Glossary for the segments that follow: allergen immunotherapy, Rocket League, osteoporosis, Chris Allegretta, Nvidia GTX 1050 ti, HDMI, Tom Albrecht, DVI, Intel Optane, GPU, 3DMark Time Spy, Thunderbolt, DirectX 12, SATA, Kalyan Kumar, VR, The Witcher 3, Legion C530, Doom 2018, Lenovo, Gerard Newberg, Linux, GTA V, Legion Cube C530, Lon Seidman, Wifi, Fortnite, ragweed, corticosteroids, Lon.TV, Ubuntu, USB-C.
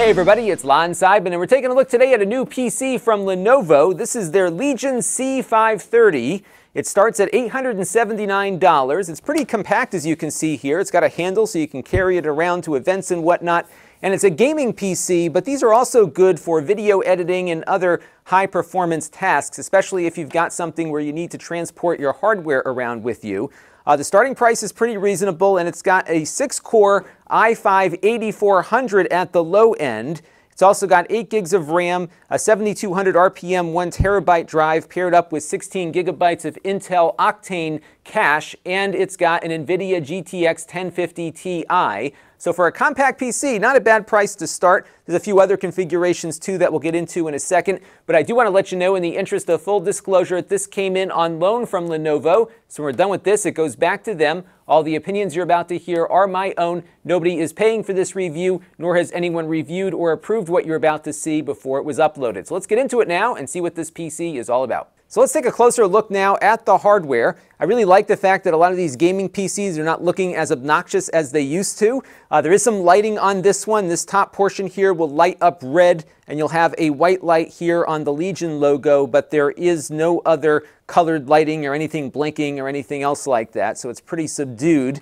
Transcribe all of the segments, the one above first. Hey everybody, it's Lon Seidman, and we're taking a look today at a new PC from Lenovo. This is their Legion C530. It starts at $879. It's pretty compact, as you can see here. It's got a handle so you can carry it around to events and whatnot. And it's a gaming PC, but these are also good for video editing and other high-performance tasks, especially if you've got something where you need to transport your hardware around with you. The starting price is pretty reasonable, and it's got a 6-core i5-8400 at the low end. It's also got 8 gigs of RAM, a 7200 RPM 1TB drive paired up with 16 gigabytes of Intel Optane cache, and it's got an Nvidia GTX 1050 Ti. So for a compact PC, not a bad price to start. There's a few other configurations too that we'll get into in a second, but I do want to let you know, in the interest of full disclosure, this came in on loan from Lenovo. So when we're done with this, it goes back to them. All the opinions you're about to hear are my own. Nobody is paying for this review, nor has anyone reviewed or approved what you're about to see before it was uploaded. So let's get into it now and see what this PC is all about. So let's take a closer look now at the hardware. I really like the fact that a lot of these gaming PCs are not looking as obnoxious as they used to. There is some lighting on this one. This top portion here will light up red, and you'll have a white light here on the Legion logo, but there is no other colored lighting or anything blinking or anything else like that, so it's pretty subdued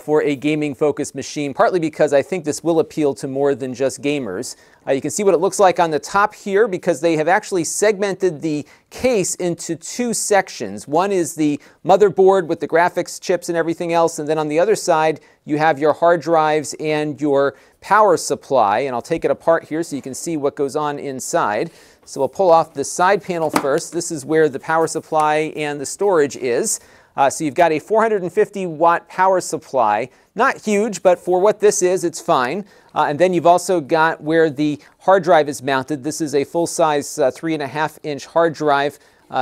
for a gaming-focused machine, partly because I think this will appeal to more than just gamers. You can see what it looks like on the top here, because they have actually segmented the case into two sections. One is the motherboard with the graphics chips and everything else, and then on the other side, you have your hard drives and your power supply, and I'll take it apart here so you can see what goes on inside. So we'll pull off the side panel first. This is where the power supply and the storage is. So you've got a 450-watt power supply. Not huge, but for what this is, it's fine. And then you've also got where the hard drive is mounted. This is a full-size 3.5-inch hard drive.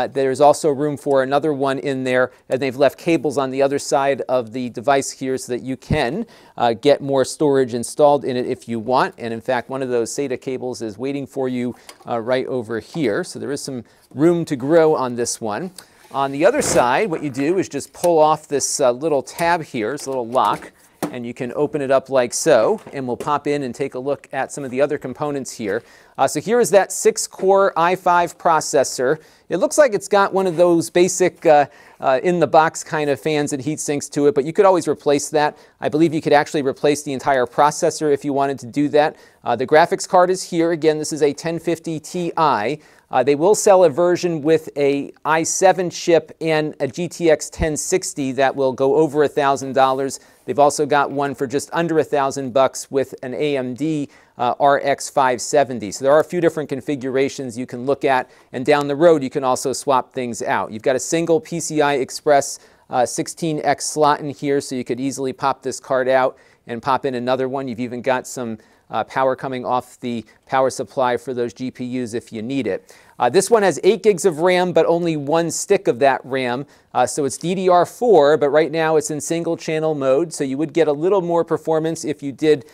There's also room for another one in there, and they've left cables on the other side of the device here so that you can get more storage installed in it if you want. And in fact, one of those SATA cables is waiting for you right over here. So there is some room to grow on this one. On the other side, what you do is just pull off this little tab here, this little lock, and you can open it up like so, and we'll pop in and take a look at some of the other components here. So here is that 6-core i5 processor. It looks like it's got one of those basic in-the-box kind of fans and heat sinks to it, but you could always replace that. I believe you could actually replace the entire processor if you wanted to do that. The graphics card is here. Again, this is a 1050 Ti. They will sell a version with a i7 chip and a GTX 1060 that will go over $1,000. They've also got one for just under $1,000 with an AMD RX 570. So there are a few different configurations you can look at, and down the road you can also swap things out. You've got a single PCI Express 16X slot in here, so you could easily pop this card out and pop in another one. You've even got some power coming off the power supply for those GPUs if you need it. This one has 8 gigs of RAM, but only one stick of that RAM. So it's DDR4, but right now it's in single channel mode, so you would get a little more performance if you did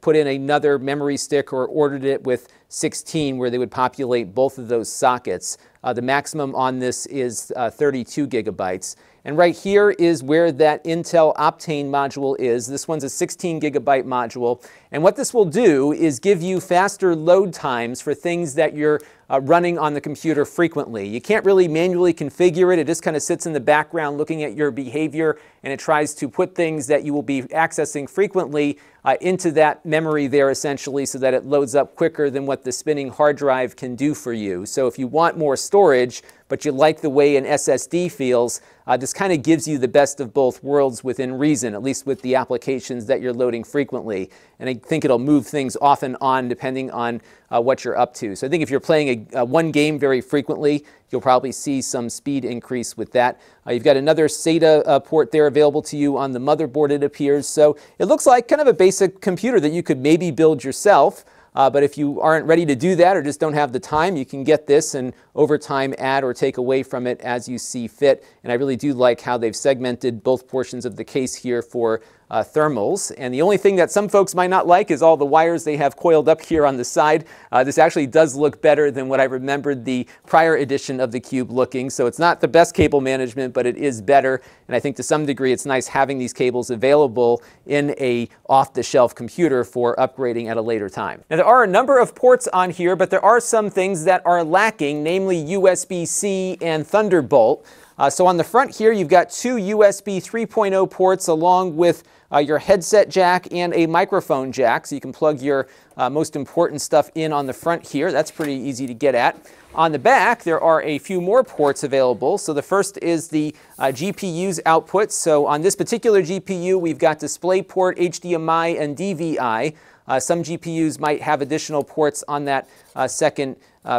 put in another memory stick or ordered it with 16, where they would populate both of those sockets. The maximum on this is 32 gigabytes. And right here is where that Intel Optane module is. This one's a 16 gigabyte module. And what this will do is give you faster load times for things that you're running on the computer frequently. You can't really manually configure it. It just kind of sits in the background looking at your behavior, and it tries to put things that you will be accessing frequently into that memory there, essentially, so that it loads up quicker than what the spinning hard drive can do for you. So if you want more storage, but you like the way an SSD feels, this kind of gives you the best of both worlds within reason, at least with the applications that you're loading frequently. And I think it'll move things off and on depending on what you're up to. So I think if you're playing one game very frequently, you'll probably see some speed increase with that. You've got another SATA port there available to you on the motherboard, it appears. So it looks like kind of a basic computer that you could maybe build yourself. But if you aren't ready to do that or just don't have the time, you can get this and over time add or take away from it as you see fit. And I really do like how they've segmented both portions of the case here for thermals. And the only thing that some folks might not like is all the wires they have coiled up here on the side. This actually does look better than what I remembered the prior edition of the Cube looking. So it's not the best cable management, but it is better. And I think to some degree it's nice having these cables available in a off-the-shelf computer for upgrading at a later time. Now there are a number of ports on here, but there are some things that are lacking, namely USB-C and Thunderbolt. So on the front here, you've got two USB 3.0 ports along with your headset jack and a microphone jack, so you can plug your most important stuff in on the front here. That's pretty easy to get at. On the back, there are a few more ports available. So the first is the GPU's output. So on this particular GPU, we've got DisplayPort, HDMI, and DVI. Some GPUs might have additional ports on that second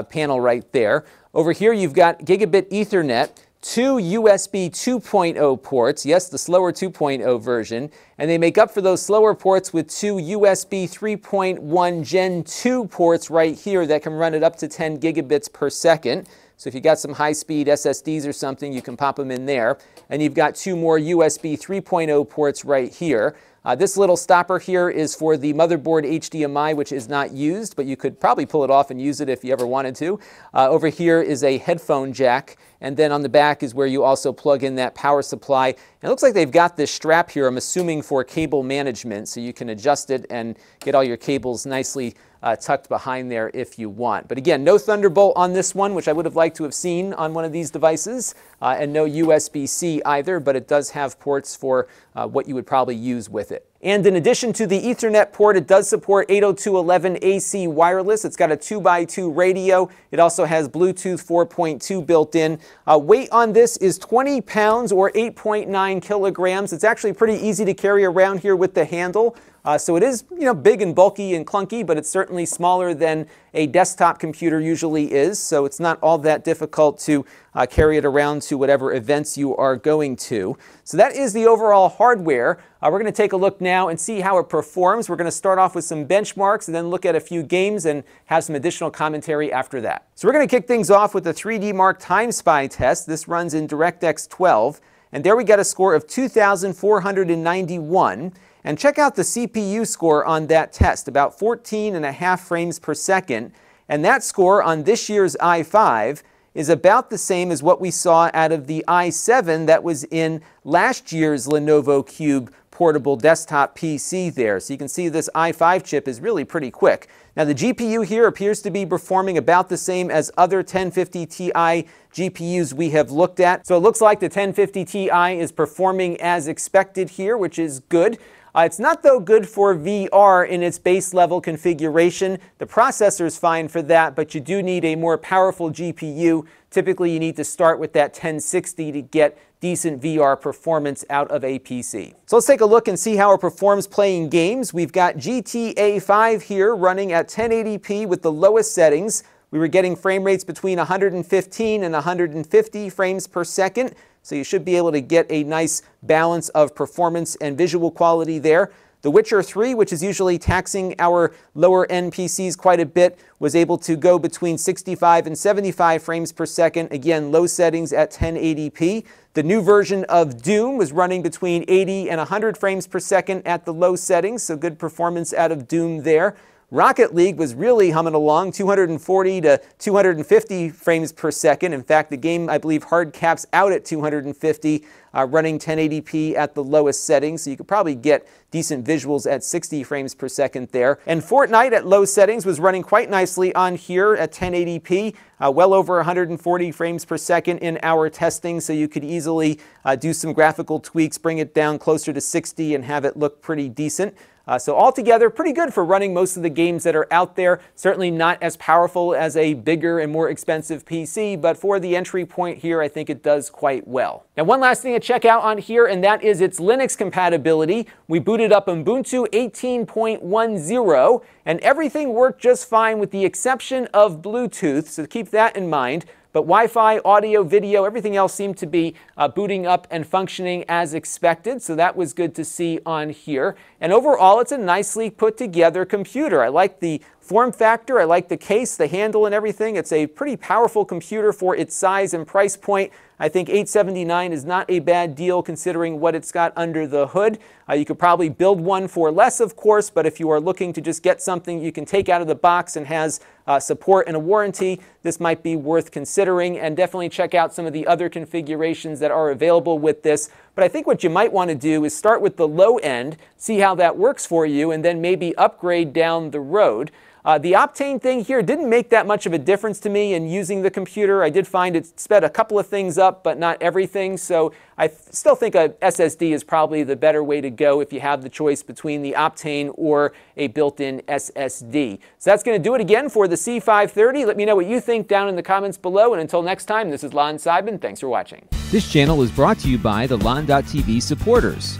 panel right there. Over here, you've got gigabit Ethernet, two USB 2.0 ports, yes, the slower 2.0 version, and they make up for those slower ports with two USB 3.1 Gen 2 ports right here that can run it up to 10 gigabits per second. So if you got some high-speed SSDs or something, you can pop them in there. And you've got two more USB 3.0 ports right here. This little stopper here is for the motherboard HDMI, which is not used, but you could probably pull it off and use it if you ever wanted to. Over here is a headphone jack, and then on the back is where you also plug in that power supply. And it looks like they've got this strap here, I'm assuming for cable management, so you can adjust it and get all your cables nicely tucked behind there if you want. But again, no Thunderbolt on this one, which I would have liked to have seen on one of these devices, and no USB-C either, but it does have ports for what you would probably use with it. And in addition to the Ethernet port, it does support 802.11ac wireless. It's got a 2x2 radio. It also has Bluetooth 4.2 built in. Weight on this is 20 pounds or 8.9 kilograms. It's actually pretty easy to carry around here with the handle. So it is, big and bulky and clunky, but it's certainly smaller than a desktop computer usually is. So it's not all that difficult to carry it around to whatever events you are going to. So that is the overall hardware. We're going to take a look now and see how it performs. We're going to start off with some benchmarks and then look at a few games and have some additional commentary after that. So we're going to kick things off with the 3DMark Time Spy test. This runs in DirectX 12. And there we got a score of 2,491. And check out the CPU score on that test, about 14.5 frames per second. And that score on this year's i5 is about the same as what we saw out of the i7 that was in last year's Lenovo Cube portable desktop PC there. So you can see this i5 chip is really pretty quick. Now the GPU here appears to be performing about the same as other 1050 Ti GPUs we have looked at. So it looks like the 1050 Ti is performing as expected here, which is good. It's not, though, good for VR in its base level configuration. The processor is fine for that, but you do need a more powerful GPU. Typically, you need to start with that 1060 to get decent VR performance out of a PC. So let's take a look and see how it performs playing games. We've got GTA V here running at 1080p with the lowest settings. We were getting frame rates between 115 and 150 frames per second. So you should be able to get a nice balance of performance and visual quality there. The Witcher 3, which is usually taxing our lower-end PCs quite a bit, was able to go between 65 and 75 frames per second. Again, low settings at 1080p. The new version of Doom was running between 80 and 100 frames per second at the low settings, so good performance out of Doom there. Rocket League was really humming along, 240 to 250 frames per second. In fact, the game, I believe, hard caps out at 250, running 1080p at the lowest settings, so you could probably get decent visuals at 60 frames per second there. And Fortnite at low settings was running quite nicely on here at 1080p, well over 140 frames per second in our testing, so you could easily do some graphical tweaks, bring it down closer to 60 and have it look pretty decent. So altogether, pretty good for running most of the games that are out there. Certainly not as powerful as a bigger and more expensive PC, but for the entry point here, I think it does quite well. Now, one last thing to check out on here, and that is its Linux compatibility. We booted up Ubuntu 18.10, and everything worked just fine with the exception of Bluetooth, so keep that in mind. But Wi-Fi, audio, video, everything else seemed to be booting up and functioning as expected, so that was good to see on here. And overall, it's a nicely put together computer. I like the Form factor, I like the case, the handle and everything. It's a pretty powerful computer for its size and price point. I think $879 is not a bad deal considering what it's got under the hood. You could probably build one for less, of course, but if you are looking to just get something you can take out of the box and has support and a warranty, this might be worth considering. And definitely check out some of the other configurations that are available with this. But I think what you might want to do is start with the low end, see how that works for you, and then maybe upgrade down the road. The Optane thing here didn't make that much of a difference to me in using the computer. I did find it sped a couple of things up, but not everything. So I still think a SSD is probably the better way to go if you have the choice between the Optane or a built-in SSD. So that's going to do it again for the C530. Let me know what you think down in the comments below. And until next time, this is Lon Seidman. Thanks for watching. This channel is brought to you by the Lon.TV supporters,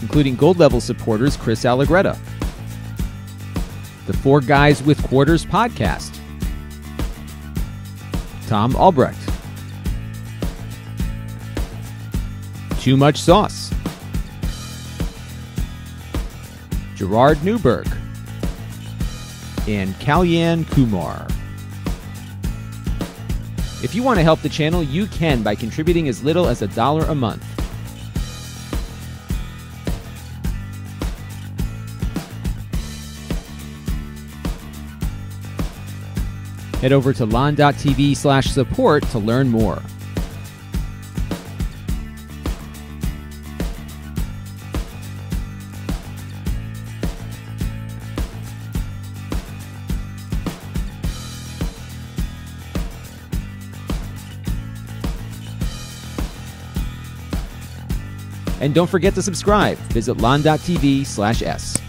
including gold level supporters Chris Allegretta, The Four Guys with Quarters podcast, Tom Albrecht, Too Much Sauce, Gerard Newberg, and Kalyan Kumar. If you want to help the channel, you can by contributing as little as $1 a month. Head over to lon.tv/support to learn more. And don't forget to subscribe. Visit lon.tv/s.